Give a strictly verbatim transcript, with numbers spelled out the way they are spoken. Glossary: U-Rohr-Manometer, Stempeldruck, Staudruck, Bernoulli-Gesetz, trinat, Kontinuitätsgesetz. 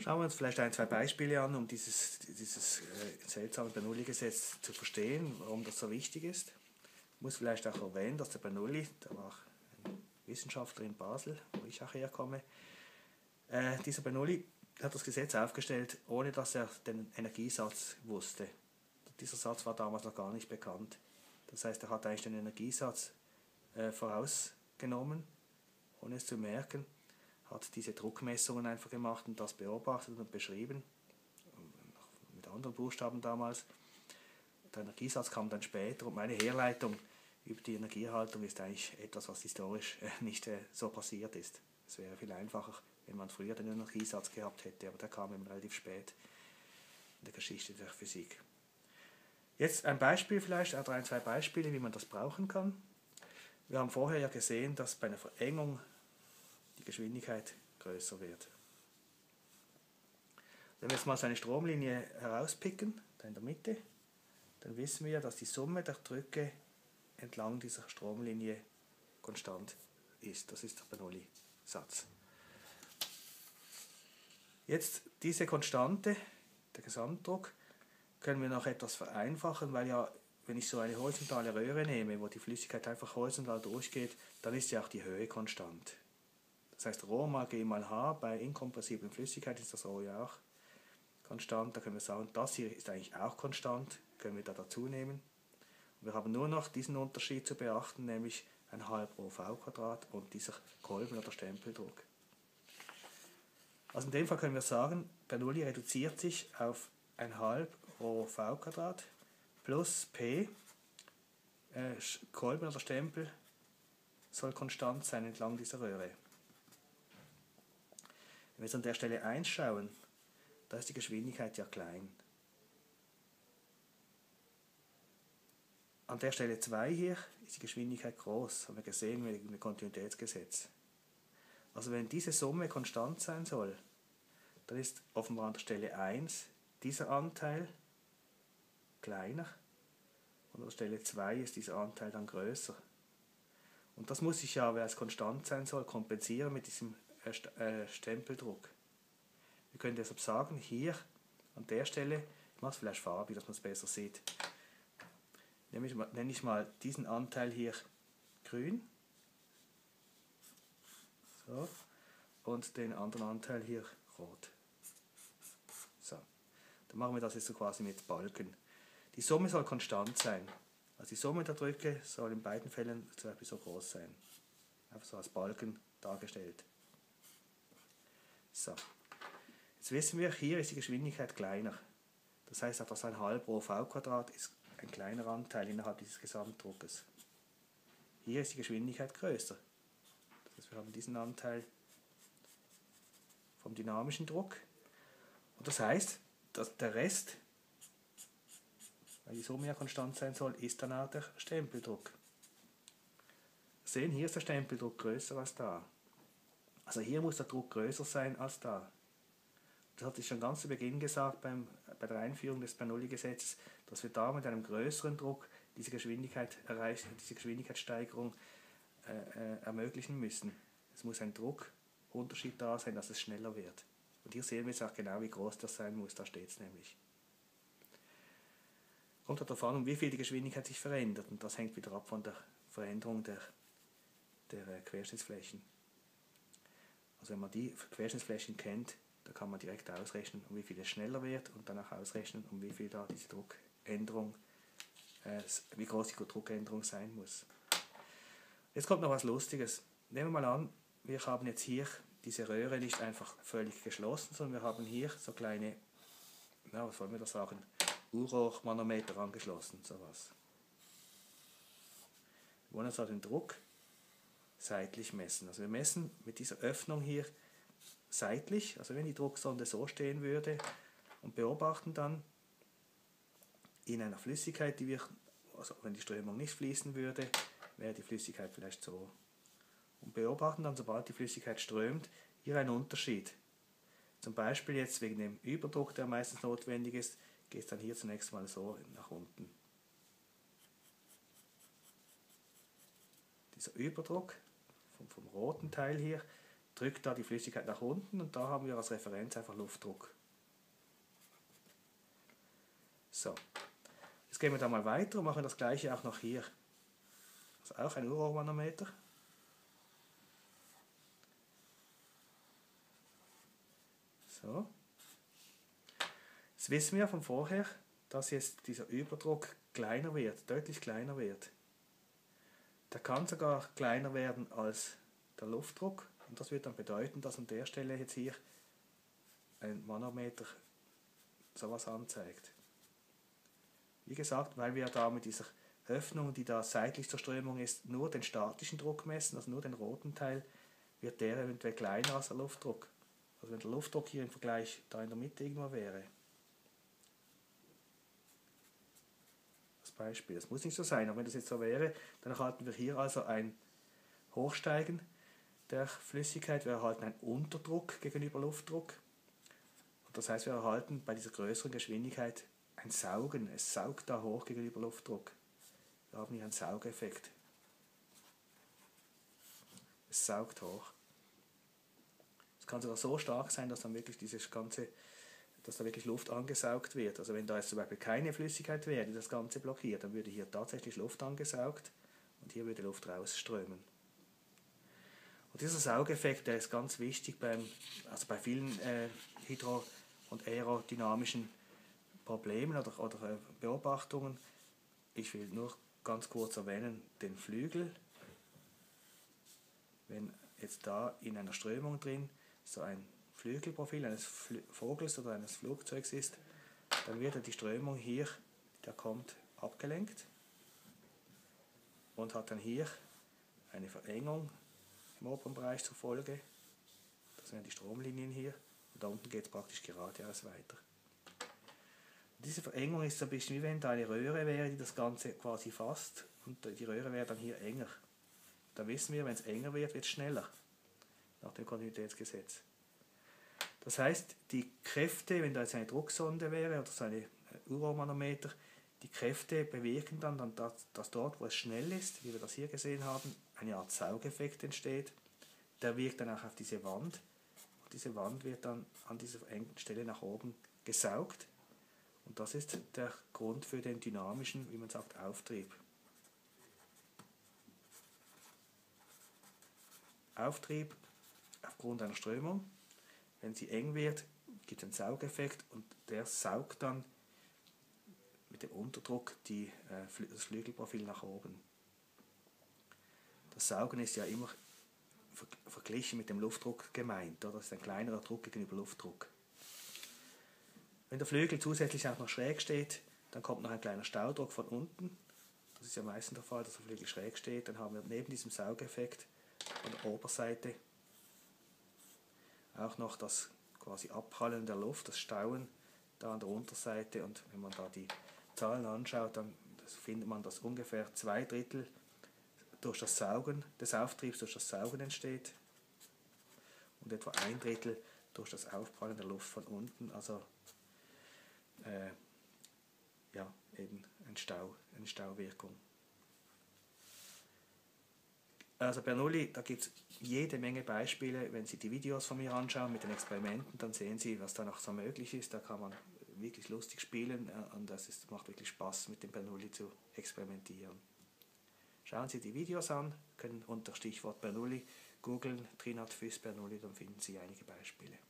Schauen wir uns vielleicht ein, zwei Beispiele an, um dieses, dieses äh, seltsame Bernoulli-Gesetz zu verstehen, warum das so wichtig ist. Ich muss vielleicht auch erwähnen, dass der Bernoulli, der war ein Wissenschaftler in Basel, wo ich auch herkomme, äh, dieser Bernoulli hat das Gesetz aufgestellt, ohne dass er den Energiesatz wusste. Dieser Satz war damals noch gar nicht bekannt. Das heißt, er hat eigentlich den Energiesatz äh, vorausgenommen, ohne es zu merken, hat diese Druckmessungen einfach gemacht und das beobachtet und beschrieben, mit anderen Buchstaben damals. Der Energiesatz kam dann später und meine Herleitung über die Energieerhaltung ist eigentlich etwas, was historisch äh, nicht äh, so passiert ist. Es wäre viel einfacher, wenn man früher den Energiesatz gehabt hätte, aber der kam eben relativ spät in der Geschichte der Physik. Jetzt ein Beispiel vielleicht, also ein, zwei Beispiele, wie man das brauchen kann. Wir haben vorher ja gesehen, dass bei einer Verengung die Geschwindigkeit größer wird. Wenn wir jetzt mal so eine Stromlinie herauspicken, da in der Mitte, dann wissen wir, dass die Summe der Drücke entlang dieser Stromlinie konstant ist. Das ist der Bernoulli-Satz. Jetzt diese Konstante, der Gesamtdruck, können wir noch etwas vereinfachen, weil ja, wenn ich so eine horizontale Röhre nehme, wo die Flüssigkeit einfach horizontal durchgeht, dann ist ja auch die Höhe konstant. Das heißt, Rho mal G mal H, bei inkompressiblen Flüssigkeit ist das Rho ja auch konstant. Da können wir sagen, das hier ist eigentlich auch konstant, können wir da dazu nehmen. Und wir haben nur noch diesen Unterschied zu beachten, nämlich ein halb Rho V Quadrat und dieser Kolben- oder Stempeldruck. Also in dem Fall können wir sagen, Bernoulli reduziert sich auf ein halb Rho V Quadrat plus P, äh, Kolben oder Stempel soll konstant sein entlang dieser Röhre. Wenn wir jetzt an der Stelle eins schauen, da ist die Geschwindigkeit ja klein. An der Stelle zwei hier ist die Geschwindigkeit groß, haben wir gesehen mit dem Kontinuitätsgesetz. Also wenn diese Summe konstant sein soll, dann ist offenbar an der Stelle eins dieser Anteil kleiner und an Stelle zwei ist dieser Anteil dann größer. Und das muss ich ja, weil es konstant sein soll, kompensieren mit diesem Stempeldruck. Wir können deshalb sagen, hier an der Stelle, ich mache es vielleicht farbig, dass man es besser sieht, nenne ich mal diesen Anteil hier grün so, und den anderen Anteil hier rot. So, dann machen wir das jetzt so quasi mit Balken. Die Summe soll konstant sein. Also die Summe der Drücke soll in beiden Fällen zum Beispiel so groß sein. Einfach so als Balken dargestellt. So. Jetzt wissen wir, hier ist die Geschwindigkeit kleiner. Das heißt, auch das ein halb Rho V Quadrat ist ein kleiner Anteil innerhalb dieses Gesamtdruckes. Hier ist die Geschwindigkeit größer. Das heißt, wir haben diesen Anteil vom dynamischen Druck. Und das heißt, dass der Rest, weil die Summe ja konstant sein soll, ist dann auch der Stempeldruck. Wir sehen, hier ist der Stempeldruck größer als da. Also hier muss der Druck größer sein als da. Das hatte ich schon ganz zu Beginn gesagt beim, bei der Einführung des Bernoulli-Gesetzes, dass wir da mit einem größeren Druck diese Geschwindigkeit erreichen, diese Geschwindigkeitssteigerung äh, ermöglichen müssen. Es muss ein Druckunterschied da sein, dass es schneller wird. Und hier sehen wir jetzt auch genau, wie groß das sein muss, da steht es nämlich. Kommt darauf an, um wie viel die Geschwindigkeit sich verändert. Und das hängt wieder ab von der Veränderung der, der Querschnittsflächen. Also wenn man die Querschnittsflächen kennt, dann kann man direkt ausrechnen, um wie viel es schneller wird und danach ausrechnen, um wie viel da diese Druckänderung, äh, wie groß die Druckänderung sein muss. Jetzt kommt noch was Lustiges. Nehmen wir mal an, wir haben jetzt hier diese Röhre nicht einfach völlig geschlossen, sondern wir haben hier so kleine, na, was wollen wir da sagen? U-Rohr-Manometer angeschlossen, sowas. Wir wollen also den Druck seitlich messen. Also wir messen mit dieser Öffnung hier seitlich, also wenn die Drucksonde so stehen würde, und beobachten dann in einer Flüssigkeit, die wir, also wenn die Strömung nicht fließen würde, wäre die Flüssigkeit vielleicht so. Und beobachten dann, sobald die Flüssigkeit strömt, hier einen Unterschied. Zum Beispiel jetzt wegen dem Überdruck, der meistens notwendig ist, geht es dann hier zunächst mal so nach unten. Dieser Überdruck vom, vom roten Teil hier drückt da die Flüssigkeit nach unten und da haben wir als Referenz einfach Luftdruck. So, jetzt gehen wir da mal weiter und machen das gleiche auch noch hier. Das ist auch ein U-Rohr-Manometer. So. Jetzt wissen wir von vorher, dass jetzt dieser Überdruck kleiner wird, deutlich kleiner wird. Der kann sogar kleiner werden als der Luftdruck und das wird dann bedeuten, dass an der Stelle jetzt hier ein Manometer sowas anzeigt. Wie gesagt, weil wir da mit dieser Öffnung, die da seitlich zur Strömung ist, nur den statischen Druck messen, also nur den roten Teil, wird der eventuell kleiner als der Luftdruck. Also wenn der Luftdruck hier im Vergleich da in der Mitte irgendwo wäre. Als Beispiel. Das muss nicht so sein, aber wenn das jetzt so wäre, dann erhalten wir hier also ein Hochsteigen der Flüssigkeit. Wir erhalten einen Unterdruck gegenüber Luftdruck. Und das heißt, wir erhalten bei dieser größeren Geschwindigkeit ein Saugen. Es saugt da hoch gegenüber Luftdruck. Wir haben hier einen Saugeffekt. Es saugt hoch. Kann sogar so stark sein, dass dann wirklich dieses ganze, dass da wirklich Luft angesaugt wird. Also wenn da jetzt zum Beispiel keine Flüssigkeit wäre, die das Ganze blockiert, dann würde hier tatsächlich Luft angesaugt und hier würde Luft rausströmen. Und dieser Saugeffekt, der ist ganz wichtig beim, also bei vielen äh, hydro- und aerodynamischen Problemen oder, oder Beobachtungen. Ich will nur ganz kurz erwähnen den Flügel. Wenn jetzt da in einer Strömung drin so ein Flügelprofil eines Vogels oder eines Flugzeugs ist, dann wird die Strömung hier, die da kommt, abgelenkt und hat dann hier eine Verengung im oberen Bereich zur Folge. Das sind ja die Stromlinien hier und da unten geht es praktisch geradeaus weiter. Und diese Verengung ist so ein bisschen wie wenn da eine Röhre wäre, die das Ganze quasi fasst und die Röhre wäre dann hier enger. Dann wissen wir, wenn es enger wird, wird es schneller. Nach dem Kontinuitätsgesetz. Das heißt, die Kräfte, wenn da jetzt eine Drucksonde wäre oder so ein U-Rohr-Manometer, die Kräfte bewirken dann, dann dass, dass dort, wo es schnell ist, wie wir das hier gesehen haben, eine Art Saugeffekt entsteht. Der wirkt dann auch auf diese Wand. Und diese Wand wird dann an dieser engen Stelle nach oben gesaugt. Und das ist der Grund für den dynamischen, wie man sagt, Auftrieb. Auftrieb aufgrund einer Strömung, wenn sie eng wird, gibt es einen Saugeffekt und der saugt dann mit dem Unterdruck die, äh, Fl das Flügelprofil nach oben. Das Saugen ist ja immer ver verglichen mit dem Luftdruck gemeint, oder? Das ist ein kleinerer Druck gegenüber Luftdruck. Wenn der Flügel zusätzlich auch noch schräg steht, dann kommt noch ein kleiner Staudruck von unten. Das ist ja meistens der Fall, dass der Flügel schräg steht, dann haben wir neben diesem Saugeffekt an der Oberseite auch noch das quasi Abprallen der Luft, das Stauen da an der Unterseite, und wenn man da die Zahlen anschaut, dann findet man, dass ungefähr zwei Drittel durch das Saugen, des Auftriebs durch das Saugen entsteht und etwa ein Drittel durch das Aufprallen der Luft von unten, also äh, ja, eben ein Stau, eine Stauwirkung. Also Bernoulli, da gibt es jede Menge Beispiele. Wenn Sie die Videos von mir anschauen mit den Experimenten, dann sehen Sie, was da noch so möglich ist. Da kann man wirklich lustig spielen und das ist, macht wirklich Spaß, mit dem Bernoulli zu experimentieren. Schauen Sie die Videos an, können unter Stichwort Bernoulli googeln, trinat punkt phys punkt ch, dann finden Sie einige Beispiele.